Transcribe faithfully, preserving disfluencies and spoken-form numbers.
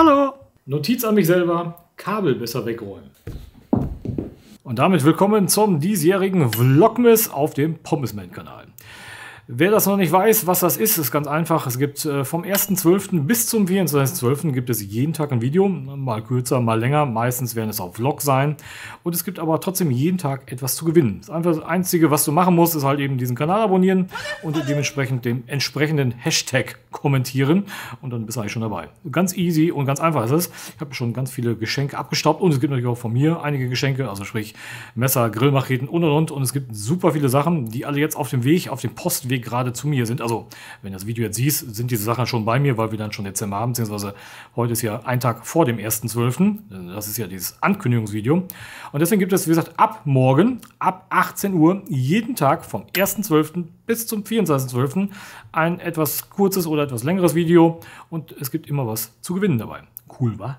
Hallo! Notiz an mich selber, Kabel besser wegräumen. Und damit willkommen zum diesjährigen Vlogmas auf dem Pommesman-Kanal. Wer das noch nicht weiß, was das ist, ist ganz einfach. Es gibt äh, vom ersten zwölften bis zum vierundzwanzigsten zwölften gibt es jeden Tag ein Video. Mal kürzer, mal länger. Meistens werden es auch Vlog sein. Und es gibt aber trotzdem jeden Tag etwas zu gewinnen. Das, einfach das Einzige, was du machen musst, ist halt eben diesen Kanal abonnieren und dementsprechend den entsprechenden Hashtag kommentieren. Und dann bist du eigentlich schon dabei. Ganz easy und ganz einfach ist es. Ich habe schon ganz viele Geschenke abgestaubt. Und es gibt natürlich auch von mir einige Geschenke. Also sprich Messer, Grillmacheten und und und. Und es gibt super viele Sachen, die alle jetzt auf dem Weg, auf dem Postweg gerade zu mir sind. Also, wenn du das Video jetzt siehst, sind diese Sachen schon bei mir, weil wir dann schon Dezember haben, beziehungsweise heute ist ja ein Tag vor dem ersten zwölften Das ist ja dieses Ankündigungsvideo. Und deswegen gibt es, wie gesagt, ab morgen, ab achtzehn Uhr, jeden Tag vom ersten zwölften bis zum vierundzwanzigsten zwölften ein etwas kurzes oder etwas längeres Video und es gibt immer was zu gewinnen dabei. Cool, wa?